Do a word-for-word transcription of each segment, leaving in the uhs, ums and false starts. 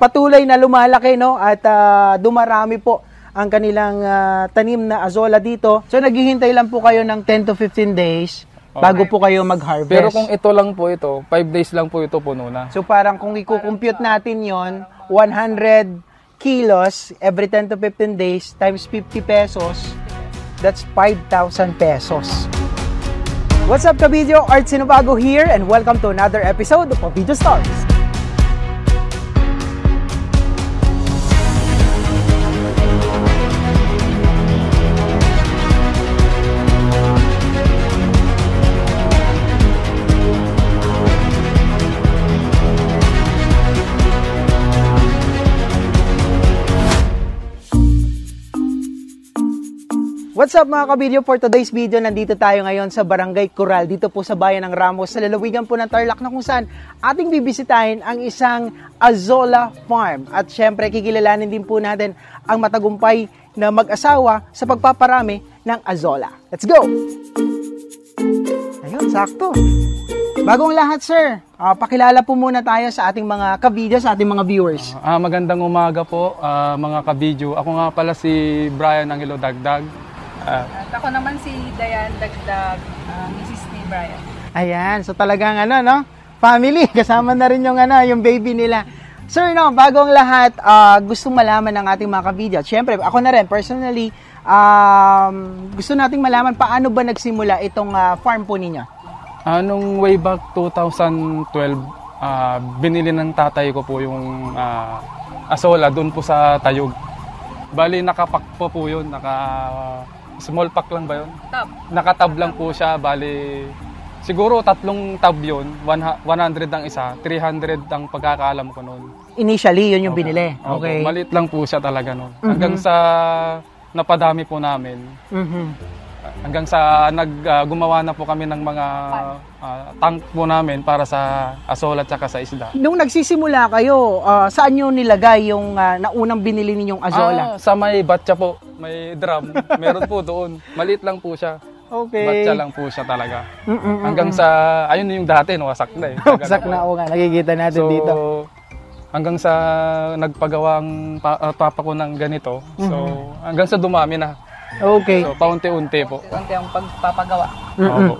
patuloy na lumalaki, no, at uh, dumarami po ang kanilang uh, tanim na azolla dito. So naghihintay lang po kayo ng ten to fifteen days bago okay po kayo mag-harvest. Pero kung ito lang po ito, five days lang po ito puno na. So parang kung i-compute natin 'yon, one hundred kilos every ten to fifteen days times fifty pesos, that's five thousand pesos. What's up, Kabidyo? Art Sinobago here, and welcome to another episode of Video Stars. What's up mga kabidyo, for today's video, nandito tayo ngayon sa Barangay Coral, dito po sa Bayan ng Ramos, sa lalawigan po ng Tarlac, na kung saan ating bibisitahin ang isang azolla farm. At syempre, kikilalanin din po natin ang matagumpay na mag-asawa sa pagpaparami ng azolla. Let's go! Ayun, sakto! Bagong lahat, sir, uh, pakilala po muna tayo sa ating mga kabidyo, sa ating mga viewers. Uh, uh, magandang umaga po uh, mga kabidyo. Ako nga pala si Brian Angelo Dagdag. Uh, At ako naman si Diane Dagdag, uh, misis ni Brian. Ayan, so talagang ano, no? Family, kasama na rin yung, ano, yung baby nila. Sir, no, bagong lahat, uh, gusto malaman ng ating mga kabidyo. Siyempre, ako na rin, personally, um, gusto nating malaman paano ba nagsimula itong uh, farm po ninyo? Uh, nung way back twenty twelve, uh, binili ng tatay ko po yung uh, azolla doon po sa Tayog. Bali, nakapak po po yun, naka... Uh, small pack lang ba yun? Tab. Nakatab lang po siya, bali siguro tatlong tab yun, one hundred ang isa, three hundred ang pagkakaalam ko noon. Initially, yun yung okay binili? Okay. Okay. Maliit lang po siya talaga noon. Mm-hmm. Hanggang sa napadami po namin. Mm-hmm. Hanggang sa nag, uh, gumawa na po kami ng mga uh, tank po namin para sa azolla at saka sa isda. Nung nagsisimula kayo, uh, saan nyo nilagay yung uh, naunang binili ninyong azolla? Ah, sa may batya po, may drum. Meron po doon. Maliit lang po siya. Okay. Batya lang po siya talaga. Mm -mm -mm. Hanggang sa, ayun yung dati, nawasak na eh. Wasak na, o nga, nakikita natin so, dito. Hanggang sa nagpagawang uh, papa ko ng ganito. Mm -hmm. So, hanggang sa dumami na. Okay. So, paunti-unti po. Paunti-unti ang pagpapagawa. Mm -mm.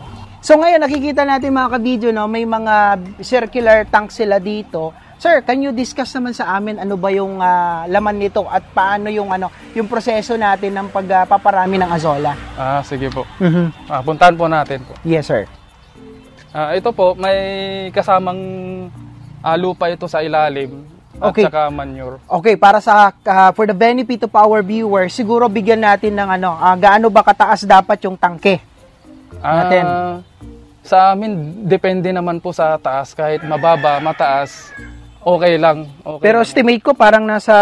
So, ngayon, nakikita natin mga kabidyo, no, may mga circular tank sila dito. Sir, can you discuss naman sa amin ano ba yung uh, laman nito at paano yung, ano, yung proseso natin ng pagpaparami ng azolla? Ah, sige po. Mm -hmm. Ah, puntahan po natin po. Yes, sir. Ah, ito po, may kasamang uh, lupa ito sa ilalim. Okay. At saka manure. Okay, para sa uh, for the benefit of our viewers, siguro bigyan natin ng ano, uh, gaano ba kataas dapat yung tangke natin? Uh, sa amin, depende naman po sa taas, kahit mababa, mataas, okay lang. Okay. Pero lang estimate ko parang nasa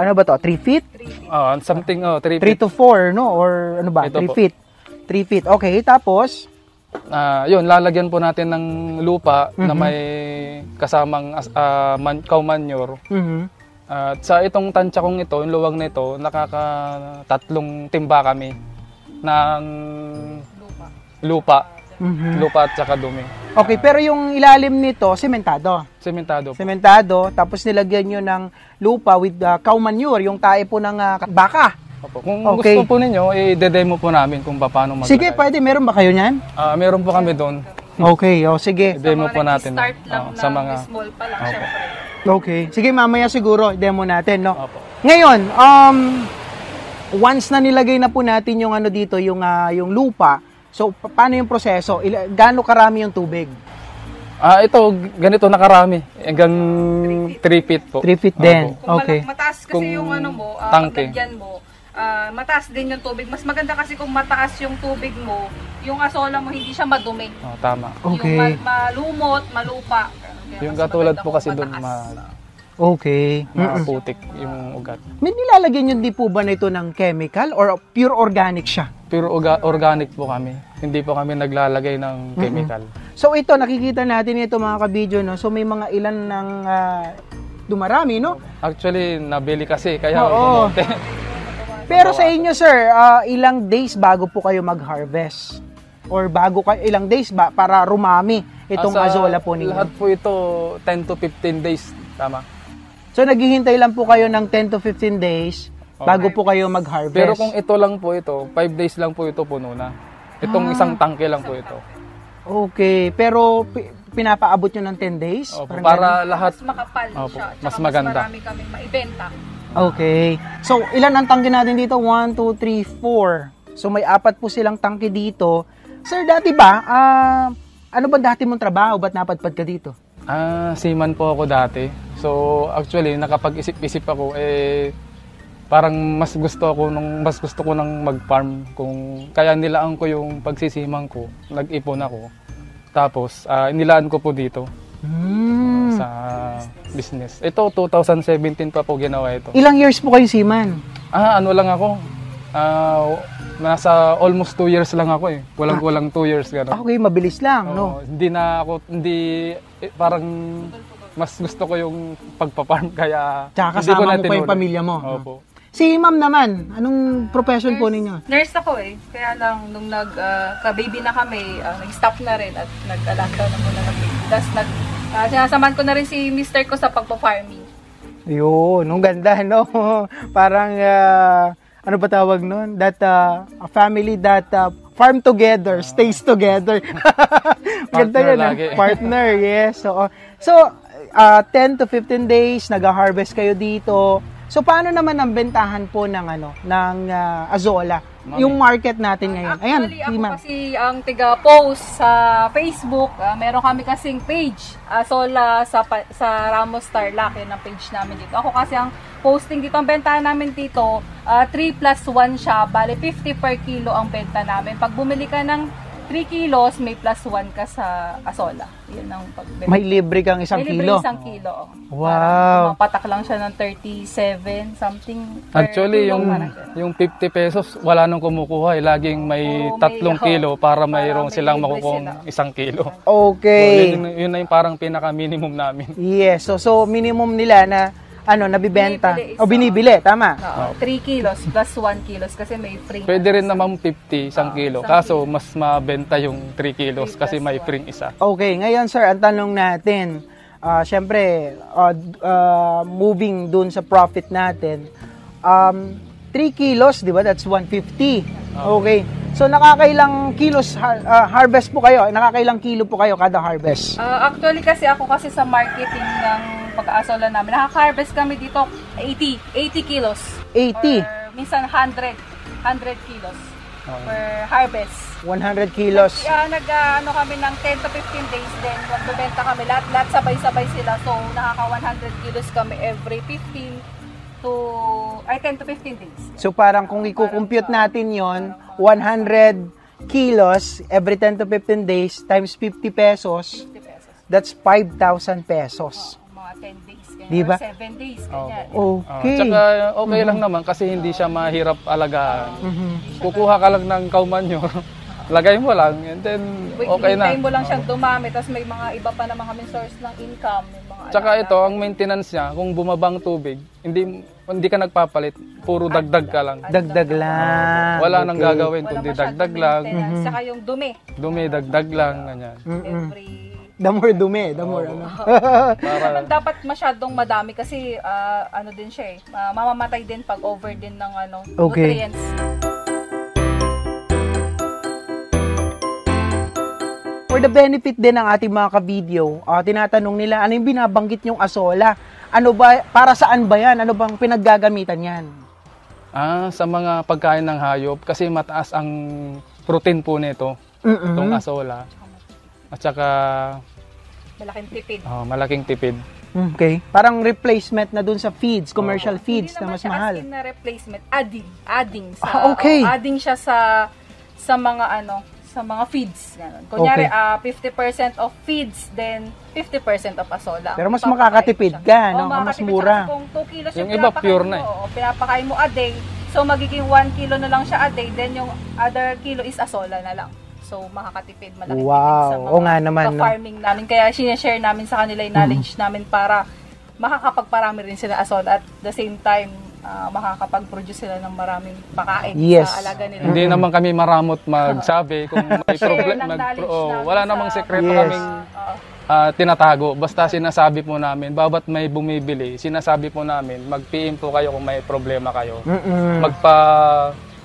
ano ba to, three feet? Oh, uh, something oh, three feet. three to four, no, or ano ba? three feet. three feet. Okay, tapos Uh, yun, lalagyan po natin ng lupa, mm-hmm, na may kasamang uh, man, cow manure. Mm-hmm. uh, sa itong tansya kong ito, yung luwag na ito, nakakatatlong timba kami ng lupa, lupa, mm-hmm, lupa at saka dumi. Okay, pero yung ilalim nito, sementado? Sementado po. Sementado, tapos nilagyan nyo ng lupa with uh, cow manure, yung tae po ng uh, baka. Opo. Kung okay gusto po ninyo, i-demo po namin kung paano mag-alay. Sige, pwede. Meron ba kayo niyan? Uh, meron po kami doon. Okay, o oh, sige. I-demo po natin. Start lang oh, sa mga small pa lang, okay, syempre. Okay. Sige, mamaya siguro, i-demo natin, no? Opo. Ngayon, um, once na nilagay na po natin yung ano dito, yung, uh, yung lupa, so paano yung proseso? Gaano karami yung tubig? Ah, ito, ganito nakarami. Hanggang three feet po. three feet din. Kung okay mataas kasi kung yung ano mo, uh, tangke mo, Uh, mataas din yung tubig. Mas maganda kasi kung mataas yung tubig mo, yung azolla mo hindi siya madumi. Oh, tama. Okay. Yung ma malumot, malupa. Kaya yung katulad po kasi doon ma okay, maaputik mm -mm. yung ugat. May nilalagyan yun di po ba na ito ng chemical or pure organic siya? Pure organic po kami. Hindi po kami naglalagay ng chemical. Mm -hmm. So ito, nakikita natin ito mga kabidyo, no? So may mga ilan ng uh, dumarami, no? Actually, nabili kasi. Kaya oh, pero sa inyo, sir, uh, ilang days bago po kayo mag-harvest? Or bago kayo, ilang days ba para rumami itong ah, azolla po ninyo? Lahat po ito, ten to fifteen days. Tama. So naghihintay lang po kayo ng ten to fifteen days bago okay. po kayo mag-harvest. Pero kung ito lang po ito, five days lang po ito puno na. Itong ah, isang tangke lang po ito. Okay, pero pinapaabot nyo ng ten days? Opo, para ganun? Lahat mas makapal opo, siya. Mas maganda. Mas marami kaming maibenta. Okay. So ilan ang tangke natin dito? one, two, three, four. So may apat po silang tangke dito. Sir, dati ba, uh, ano ba dati mong trabaho? Ba't napadpad ka dito? Ah, seaman po ako dati. So actually, nakapag-isip-isip ako, eh, parang mas gusto ko nung mas gusto ko nang mag-farm kung kaya nilaan ko yung pagsisimang ko. Nag-ipon ako. Tapos uh, inilaan ko po dito. Hmm. Sa business. Ito two thousand seventeen pa po ginawa ito. Ilang years po kayo seaman? Ah, ano lang ako. Ah, uh, nasa almost two years lang ako eh. Walang-walang ah. two years gano'n. Okay, mabilis lang, oo, no? Hindi na ako, hindi, eh, parang mas gusto ko yung pagpa-farm kaya tsaka hindi ko na tinuro. Tsaka kasama mo pa yung pamilya mo. Opo. Si ma'am naman, anong profession uh, nurse, po ninyo? Nurse ako eh. Kaya lang, nung nagka-baby uh, na kami, uh, nag-stop na rin at nag-alaga na muna kami. Tapos nag, uh, sinasamahan ko na rin si mister ko sa pagpa-farming. Yun, ang ganda, no? Parang, uh, ano ba tawag nun? That uh, a family that uh, farm together, stays together. Ganda yun, partner, partner, yes. So, so uh, ten to fifteen days, nag-harvest kayo dito. So, paano naman ang bentahan po ng, ano, ng uh, Azola? Mami. Yung market natin ngayon. Actually, ayan, ako man. Kasi ang tiga-post sa Facebook, uh, meron kami kasing page, Azola sa, sa Ramos Tarlac, yun ang page namin dito. Ako kasi ang posting dito, ang benta namin dito, uh, three plus one siya, bali fifty per kilo ang benta namin. Pag bumili ka ng three kilos, may plus one ka sa Azola. Yun ang pagbenta. May libre kang isang may kilo? May libre isang kilo. Wow. Mapatak lang siya ng thirty-seven something. Actually, yung, yung fifty pesos, wala nang kumukuha. Laging may oh, tatlong may, kilo para mayroong may silang makukuha isang kilo. Okay. So, yun, yun na yung parang pinaka-minimum namin. Yes. So, so minimum nila na ano, nabibenta. O, oh, binibili. Tama. three kilos plus one kilos kasi may free. Pwede rin naman fifty, isang kilo. Kaso, mas mabenta yung three kilos kasi may free isa. Okay. Ngayon, sir, ang tanong natin, uh, syempre, uh, uh, moving dun sa profit natin, um, three kilos, di ba? That's one fifty. Okay. So, nakakailang kilos uh, harvest po kayo? Nakakailang kilo po kayo kada harvest? Uh, actually, kasi ako kasi sa marketing ng pag-aasola namin. Nakaka-harvest kami dito eighty kilos. eighty? Or minsan one hundred kilos okay. per harvest. one hundred kilos? Nag, uh, nag uh, ano kami ng ten to fifteen days din. Magbibenta kami. Lahat, lahat sabay-sabay sila. So, nakaka-one hundred kilos kami every fifteen to, ay ten to fifteen days. So, parang kung i-compute natin yon one hundred kilos every ten to fifteen days times fifty pesos, fifty pesos. That's five thousand pesos. Oh. ten days, diba? seven days, ganyan. Oh, okay. Uh, tsaka okay mm-hmm. lang naman kasi hindi siya mahirap alagaan. Mm-hmm. Kukuha ka lang ng kaumanyor, lagay mo lang, and then okay na. Hintayin mo lang siyang dumami, tapos may mga iba pa naman kaming source ng income. Mga tsaka ito, ang maintenance niya, kung bumabang tubig, hindi hindi ka nagpapalit, puro dagdag ka lang. Dagdag lang. Wala okay. nang gagawin, kundi dagdag lang. Mm-hmm. Saka yung dumi. Dumi, dagdag lang, ganyan. Mm-hmm. Every the more dumi, the more oh, ano. Parang dapat masyadong madami kasi uh, ano din siya eh, uh, mamamatay din pag over din ng ano, okay. nutrients. For the benefit din ng ating mga ka-video, uh, tinatanong nila ano yung binabanggit yung Azola? Ano ba, para saan ba yan? Ano bang pinaggagamitan yan? Ah, sa mga pagkain ng hayop kasi mataas ang protein po nito, mm-hmm. itong Azola. At saka malaking tipid. Oh, malaking tipid. Okay. Parang replacement na dun sa feeds, commercial oh, feeds na mas mahal. Hindi naman siya as in na replacement, adding, adding sa ah, okay. oh, adding siya sa sa mga ano, sa mga feeds ganun. Kunyari okay. uh, fifty percent of feeds then fifty percent of Azola. Pero mas makakatipid siya. Ka, no? Oh, mas mura. Kung two kilos yung, yung iba pure na. Oo, eh. pinapakain mo a day. So magiging one kilo na lang siya a day, then yung other kilo is Azola na lang. So, makakatipid, malaking wow. tipid sa mga o nga naman, farming no? namin. Kaya sinashare namin sa kanila yung knowledge mm-hmm. namin para makakapagparami rin sila asol at the same time, uh, makakapag-produce sila ng maraming pakain yes. sa alaga nila. Mm-hmm. Hindi naman kami maramot magsabi kung may problem. Mag- oh, wala namang sekreto yes. kaming uh, uh, tinatago. Basta sinasabi po namin, babat may bumibili, sinasabi po namin, mag-P M po kayo kung may problema kayo. Mm-mm. Magpa...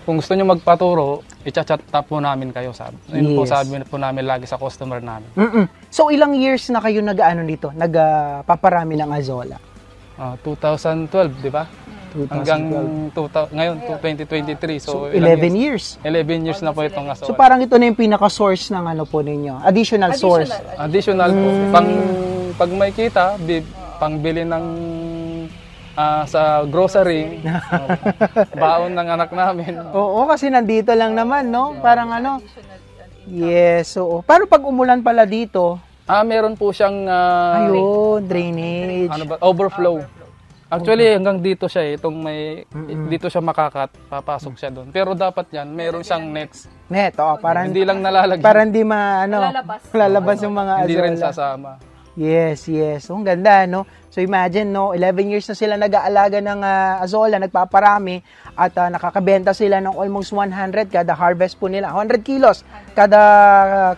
Kung gusto nyo magpaturo, i-chat-chat po namin kayo, sabi. Yes. Po sabi po namin lagi sa customer namin. Mm-mm. So, ilang years na kayo nag-ano dito, nagpaparami uh, ng Azola? Uh, twenty twelve, di ba? twenty twelve. Hanggang two, ngayon, twenty twenty-three. So, so eleven years. eleven years na po itong Azola. So, parang ito na yung pinaka-source ng ano po ninyo? Additional, Additional source. Additional, Additional po. Mm. Pang, pag may kita, pangbili ng... Uh, sa grocery, oh, baon ng anak namin. Oo, kasi nandito lang naman, no? Parang ano? Yes, oo. Pero pag umulan pala dito? Ah, meron po siyang... Uh, ayun, drainage. Ano ba? Overflow. Actually, hanggang dito siya eh. Itong may, dito siya makakat, papasok siya doon. Pero dapat yan, meron siyang nets. Net, oo. Parang, hindi lang nalalagyan. Parang hindi ma, ano, lalabas yung mga azola. Hindi rin sasama. Yes, yes. So, ang ganda, no? So, imagine, no? eleven years na sila nag-aalaga ng uh, azola, nagpaparami, at uh, nakakabenta sila ng almost one hundred kada harvest po nila. one hundred kilos kada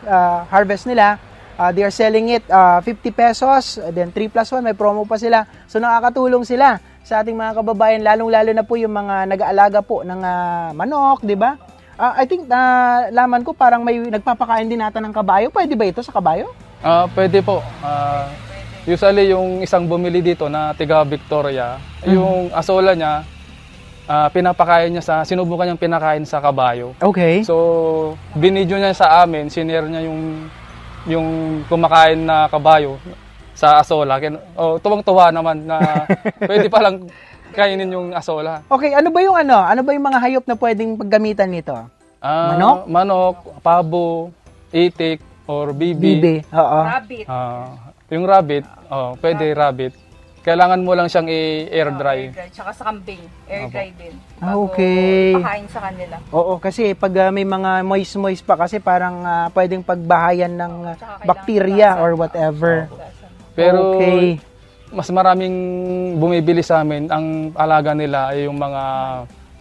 uh, harvest nila. Uh, they are selling it uh, fifty pesos, then three plus one, may promo pa sila. So, nakakatulong sila sa ating mga kababayan, lalong-lalo na po yung mga nag-aalaga po ng uh, manok, di ba? Uh, I think, uh, laman ko, parang may nagpapakain din natin ng kabayo. Pwede ba ito sa kabayo? Ah, uh, pwede po. Uh, usually yung isang bumili dito na tiga Victoria, mm-hmm. yung azola niya, uh, pinapakain niya sa, sinubukan niyang pinakain sa kabayo. Okay. So, binidyo niya sa amin, sinare niya yung yung kumakain na kabayo sa azola. Oh, tuwang-tuwa naman na pwede pa lang kainin yung azola. Okay, ano ba yung ano? Ano ba yung mga hayop na pwedeng paggamitan nito? Uh, manok, manok, pabo, itik, or bibi. Bibi, oo. Rabbit. Uh, yung rabbit, oh, pwede rabbit. Kailangan mo lang siyang i-air dry. Oh, air dry. Tsaka sa kambing, air Apo. dry din. Ah, okay. Pakain sa kanila. Oo, kasi pag uh, may mga moist-moist pa kasi parang uh, pwedeng pagbahayan ng uh, bacteria or whatever. Oh. Pero, okay. Mas maraming bumibili sa amin, ang alaga nila ay yung mga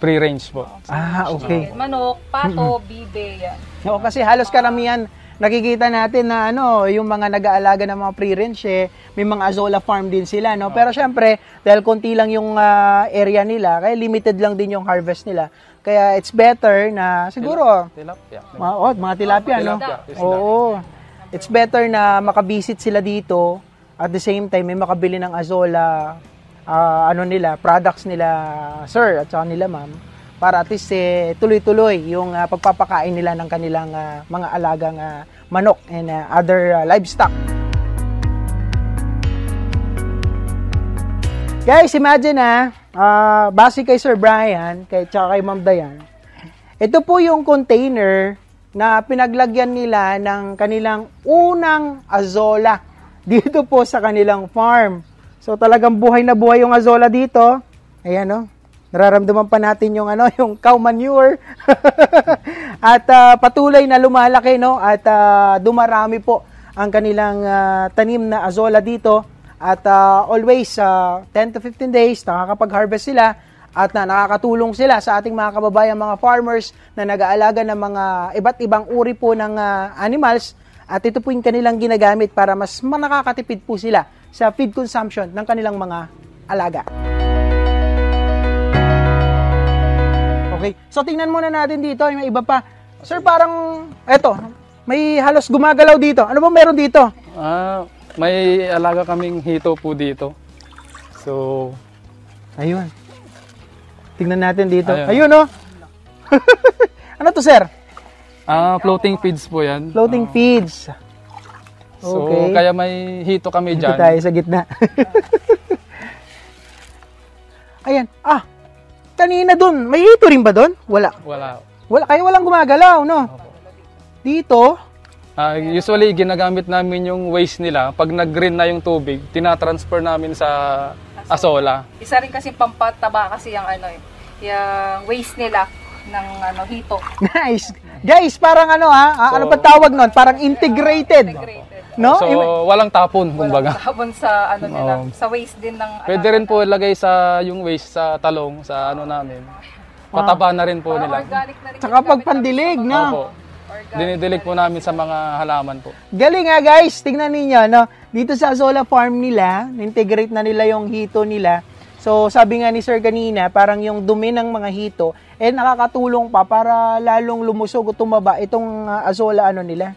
free-range po. Ah, okay. Manok, pato, bibi, yan. Oo, kasi halos karamihan, nakikita natin na ano, yung mga nag-aalaga ng mga free-range, eh, may mga azola farm din sila, no? Pero syempre, dahil konti lang yung uh, area nila, kaya limited lang din yung harvest nila. Kaya it's better na siguro, tilapia. Mga, oh, mga tilapia, oh, no? Tilapia. Oo. It's better na makabisit sila dito, at the same time, may makabili ng azola, uh, ano nila, products nila, sir, at saka nila, ma'am. Para at least eh, tuloy-tuloy yung uh, pagpapakain nila ng kanilang uh, mga alagang uh, manok and uh, other uh, livestock. Guys, imagine ah, uh, base kay Sir Brian, kay, tsaka kay Ma'am Diane, ito po yung container na pinaglagyan nila ng kanilang unang azola dito po sa kanilang farm. So talagang buhay na buhay yung azola dito. Ayan o. Oh. Nararamdaman pa natin yung ano, yung cow manure. At uh, patuloy na lumalaki, no? At uh, dumarami po ang kanilang uh, tanim na azola dito. At uh, always uh, ten to fifteen days nakakapag-harvest sila at uh, nakakatulong sila sa ating mga kababayan, mga farmers na nag-aalaga ng mga iba't ibang uri po ng uh, animals. At ito po yung kanilang ginagamit para mas nakakatipid po sila sa feed consumption ng kanilang mga alaga. Okay. So, tingnan muna natin dito. May iba pa. Sir, parang, eto, may halos gumagalaw dito. Ano ba meron dito? Ah, may alaga kaming hito po dito. So, ayun. Tingnan natin dito. Ayun, ayun no? Ano to, sir? Ah, floating feeds po yan. Floating ah. feeds. Okay. So, kaya may hito kami dyan. Dito tayo sa gitna. Ayan. Ah! Kanina doon, may hito rin ba doon? Wala. Wala. Wala. Kaya walang gumagalaw, no? Opo. Dito? Uh, usually, ginagamit namin yung waste nila. Pag nag-green na yung tubig, tinatransfer namin sa azola. azola. Isa rin kasi pampataba kasi yung, ano, yung waste nila ng ano, hito. Nice. Guys, parang ano ha? So, ano ba tawag nun? Parang integrated. Integrated. No? So, walang tapon, kumbaga. Walang tapon sa, ano nila, um, sa waste din ng... Pwede rin po ilagay sa, yung waste sa talong, sa ano namin. Pataba na rin po ah, nila. Organic na rin. Tsaka pagpandilig, no? Opo. dinidilig po namin sa mga halaman po. Galing nga guys, tingnan niyo no? Dito sa Azola Farm nila, integrate na nila yung hito nila. So sabi nga ni sir kanina, parang yung dumi ng mga hito, eh nakakatulong pa para lalong lumusog o tumaba itong uh, Azola ano nila.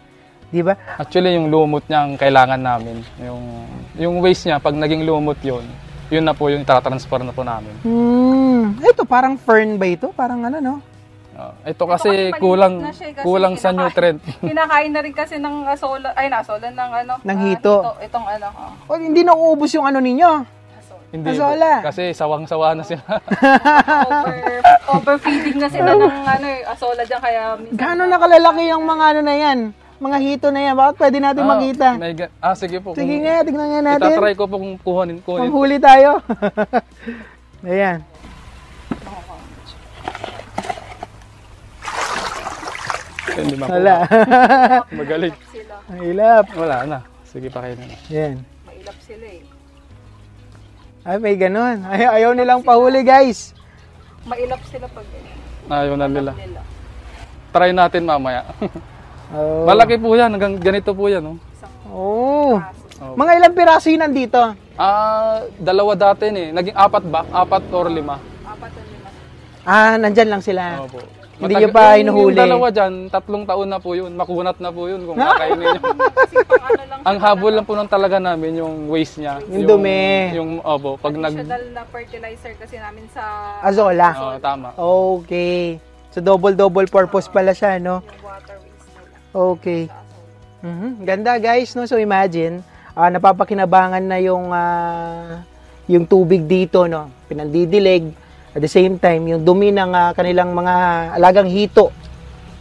Diba? Actually, yung lumot niyang kailangan namin. Yung, yung waste niya, pag naging lumot yun, yun na po yung itatransfer na po namin. Hmm. Ito, parang fern ba ito? Parang ano, no? Uh, ito kasi, ito kasi kulang kasi kulang sa nutrient. Kinakain na rin kasi ng asola, ay nasola ng ano? Ng hito. Uh, hito itong ano. Oh. O, hindi na uubos yung ano ninyo? Asola. Hindi asola. Po, kasi sawang-sawa na sila. Over, overfeeding na sila ng ano, asola dyan. Kaya gano'n nakalalaki yung mga ano na yan? Mga hito na yan, bakit pwede natin ah, makita? May, ah, sige po. Sige nga, tignan nga natin. Itatry ko po kung kuhanin ko. Panghuli tayo. Ayan. Wala. Magaling. Mailap. Wala na. Sige, pakainin. Ayan. Mailap sila eh. Ay, may ganun. Ay, ayaw nilang pahuli guys. Mailap sila pag ayaw na nila. Try natin mamaya. Oh. Malaki po yan, hanggang ganito po yan. Oh. Oh. Oh. Mga ilang piraso yun nandito? Ah, dalawa dati eh. Naging apat ba? Apat or lima? Apat or lima. Ah, nandyan lang sila. Opo. Hindi nyo pa hinuhuli. Yung dalawa dyan, tatlong taon na po yun. Makunat na po yun kung kakainin nyo. Ang habol lang po nang talaga namin yung waste niya. Yung, yung dumi. Yung, opo. Pag nag... Additional na fertilizer kasi namin sa... Azola. Oo, oh, tama. Okay. So double-double purpose pala siya, no? Okay. Mm-hmm. Ganda guys, no? So imagine, uh, napapakinabangan na yung uh, yung tubig dito, no? Pinandidilig. At the same time, yung dumi ng uh, kanilang mga alagang hito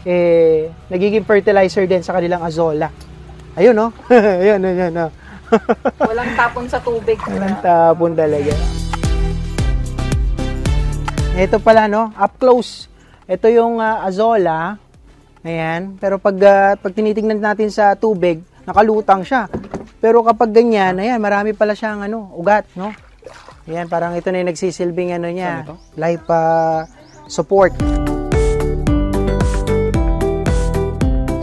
eh nagiging fertilizer din sa kanilang azola. Ayun, no? Ayun, ayun, no. Walang tapon sa tubig. Walang tapon talaga. Ito pala, no? Up close. Ito yung uh, azola. Ayan. Pero pag, uh, pag tinitingnan natin sa tubig, nakalutang siya. Pero kapag ganyan, ayan, marami pala siyang ano, ugat, no? Ayan, parang ito na yung nagsisilbing ano niya, life uh, support.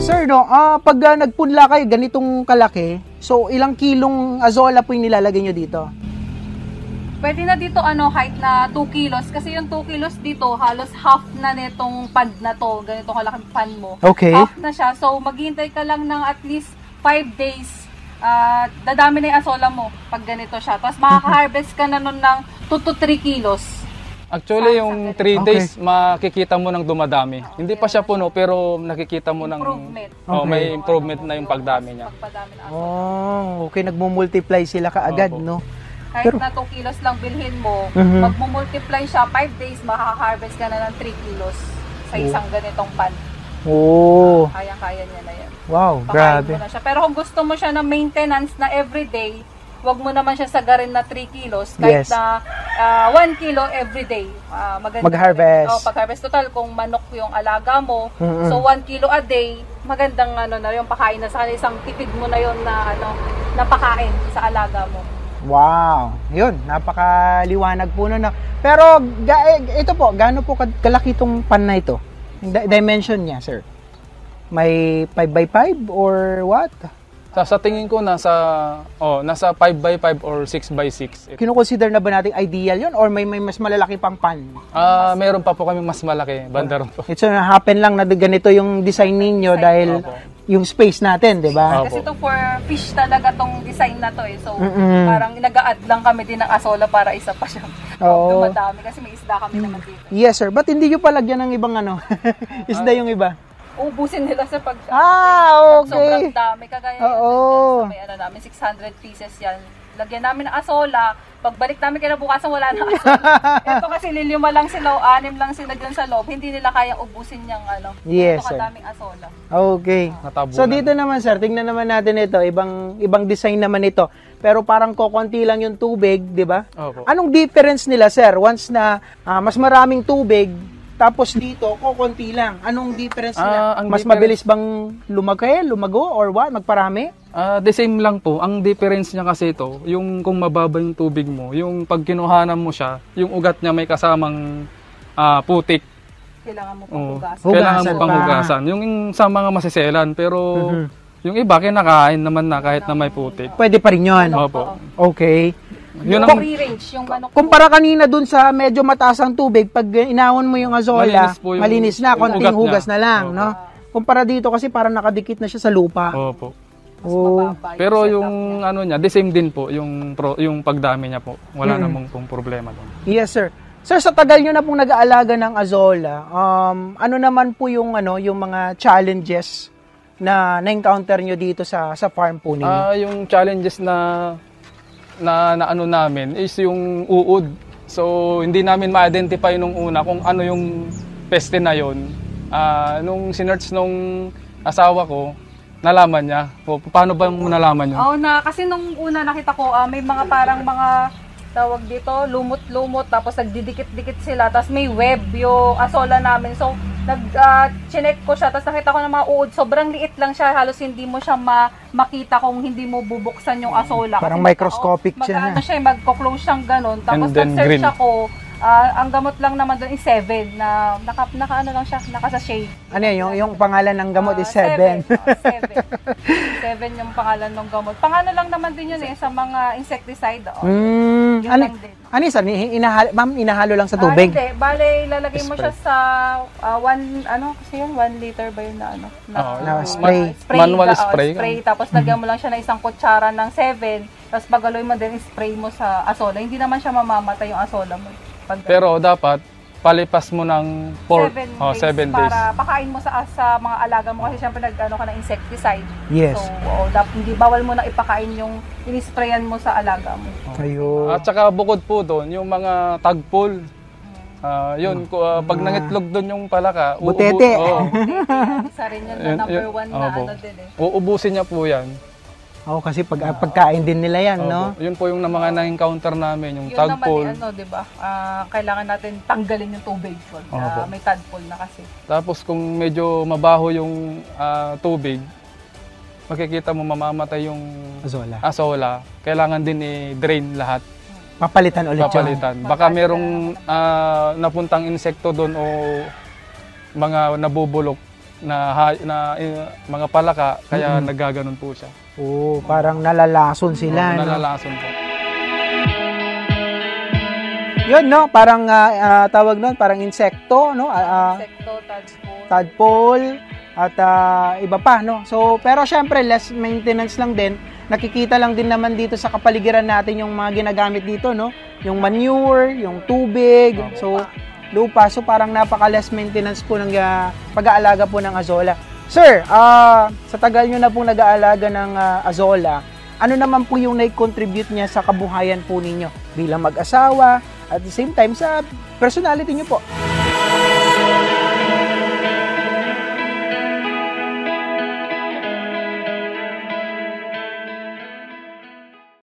Sir, no, uh, pag uh, nagpunla kayo, ganitong kalaki, so ilang kilong azola po yung nilalagay nyo dito? Pwede na dito ano height na two kilos kasi yung two kilos dito halos half na nitong pad na to, ganito kalaking pan mo. Okay. Half na siya. So maghihintay ka lang ng at least five days. Uh, dadami na yung asola mo pag ganito siya. Tapos makaka-harvest ka na nun ng two to three kilos. Actually sa, yung three days okay. Makikita mo ng dumadami. Okay. Hindi pa siya puno pero nakikita mo ng improvement. Oh, okay. May improvement na yung pagdami niya. Pagpadami na asola. Oh, okay, nagmo-multiply sila kaagad, oh, no? Kahit pero, na two kilos lang bilhin mo, uh-huh. Magmumultiply siya, five days, makaka-harvest ka na ng three kilos sa isang oh. Ganitong pan. Oo. Oh. Uh, kaya-kaya niya na yan. Wow, grabe. Pero kung gusto mo siya ng maintenance na everyday, wag mo naman siya sagarin na three kilos. Kahit yes. Na uh, one kilo everyday. Uh, mag-harvest. Oh, pag-harvest total, kung manok yung alaga mo, mm-hmm. So one kilo a day, magandang ano, na yung pakain na sa kanya. Isang tipid mo na yun na, ano, na pakain sa alaga mo. Wow, yun, napakaliwanag po nun. No? Pero, ito po, gaano po kalaki itong pan na ito? Dimension niya, sir? May five by five or what? Sa, sa tingin ko, nasa, oh, nasa five by five or six by six. Kinukonsider na ba natin ideal yun or may, may mas malalaki pang pan? Ah, uh, meron pa po kami mas malaki, banda ron po. It's so, happen lang na ganito yung design ninyo dahil... Okay. Yung space natin, di ba? Kasi ito for fish talaga tong design na to eh. So, mm -mm. Parang nag-a-add lang kami din ng asola para isa pa siya. Oo. Dumadami kasi may isda kami naman dito. Yes, sir. Ba't hindi nyo palagyan ng ibang ano? Isda yung iba? Ubusin nila sa pag- Ah, okay. Sobrang dami. Kagaya oh, oh. May ano namin, six hundred pieces yan. Lagyan namin ng asola. Pagbalik namin kinabukasan, wala na asola. Ito kasi lilima lang sila o anim lang sila dyan sa loob. Hindi nila kaya ubusin yung ano. Yes, ito kadaming asola. Okay. Uh, so dito naman sir, tingnan naman natin ito. Ibang ibang design naman ito. Pero parang kokonti lang yung tubig, di ba? Opo. Anong difference nila sir? Once na uh, mas maraming tubig, tapos dito kokonti lang. Anong difference nila? Uh, mas difference... mabilis bang lumagay, lumago or what? Magparami? Uh, the same lang po. Ang difference niya kasi ito, yung kung mababa yung tubig mo, yung pag kinuhanan mo siya, yung ugat niya may kasamang uh, putik. kailangan mo pang hugasan. Oh, kailangan mo pang hugasan. Yung sa mga masiselan, pero uh-huh. yung iba kinakain naman na kahit na may putik. Pwede pa rin yun. Opo. Okay. Yung re-range, yung manok. Kumpara kanina dun sa medyo mataas ang tubig, pag inahon mo yung azolla, malinis, yung, malinis na, konting hugas na lang, opo. No? Kumpara dito kasi parang nakadikit na siya sa lupa. Opo. Oh. Pero yung ano niya, the same din po yung pro, yung pagdami niya po. Wala hmm. namang pong problema doon. Yes, sir. Sir, sa tagal niyo na pong nag-aalaga ng azolla, um ano naman po yung ano, yung mga challenges na na-encounter niyo dito sa sa farm po ninyo? Ah, uh, yung challenges na na, na ano namin is yung uod. So hindi namin ma-identify nung una kung ano yung peste na yon. Ah, uh, nung sinerts nung asawa ko, nalaman niya. O, paano ba mo nalaman yun? Oo oh, na, kasi nung una nakita ko uh, may mga parang mga tawag dito, lumot-lumot, tapos nagdidikit-dikit sila, tapos may web yung azolla namin. So nag-check uh, ko siya, tapos nakita ko ng mga uod, sobrang liit lang siya, halos hindi mo siya ma makita kung hindi mo bubuksan yung azolla. Parang kasi, microscopic oh, siya. Mag-ano siya, magko-close siyang ganun. Tapos nag-search ako, uh, ang gamot lang naman doon is seven, na naka, naka ano lang siya, naka sa shade. Ano yun, yung, yung pangalan ng gamot uh, is seven. seven. Oh, seven yung pangalan ng gamot. Pangano lang naman din yun eh, sa mga insecticide. Oh. Mm, ano, ano yun, inahalo, ma'am, inahalo lang sa tubig? Ah, hindi, bale, lalagay mo siya sa uh, one, ano kasi yun, one liter ba yun na ano? Na, oh, na uh, spray. spray. Manual ka, spray. Oh, spray. Tapos lagyan mo lang siya na isang kutsara ng seven, tapos pagaloy mo din, spray mo sa azolla. Hindi naman siya mamamatay yung azolla mo. Pero dapat palipas mo ng four, seven oh, days, days para pakain mo sa sa mga alaga mo kasi syempre nag-ano ka ng insecticide. Yes. So, oh, dapat hindi bawal mo na ipakain yung inisprayan mo sa alaga mo. Kayo. At saka bukod po doon yung mga tagpol. Ah, uh, yun uh, pag nangitlog doon yung palaka, butete. Oo. Isa rin yun na number one na ano din eh. Uubusin niya po 'yan. Oo, oh, kasi pag, uh, pagkain din nila yan, oh, no? Po. Yun po yung mga na-encounter namin, yung yun tadpole. Yun naman, ano, diba? Uh, kailangan natin tanggalin yung tubig. So, oh, uh, may tadpole na kasi. Tapos kung medyo mabaho yung uh, tubig, makikita mo mamamatay yung azolla. azolla. Kailangan din i-drain lahat. Papalitan ulit. Papalitan. Yun. Baka merong uh, napuntang insekto doon o mga nabubulok na, na uh, mga palaka, kaya mm-hmm. nagaganon po siya. Oh, parang nalalason sila. Oh, nalalason no? po. Yun, no? Parang uh, uh, tawag nun, parang insekto, no? Uh, insekto, tadpole. Tadpole, at uh, iba pa, no? So, pero syempre, less maintenance lang din. Nakikita lang din naman dito sa kapaligiran natin yung mga ginagamit dito, no? Yung manure, yung tubig, oh, so, lupa. So, parang napaka-less maintenance po ng uh, pag-aalaga po ng azolla. Sir, uh, sa tagal nyo na pong nag-aalaga ng uh, azolla, ano naman po yung nai-contribute niya sa kabuhayan po ninyo bilang mag-asawa at the same time sa personality nyo po?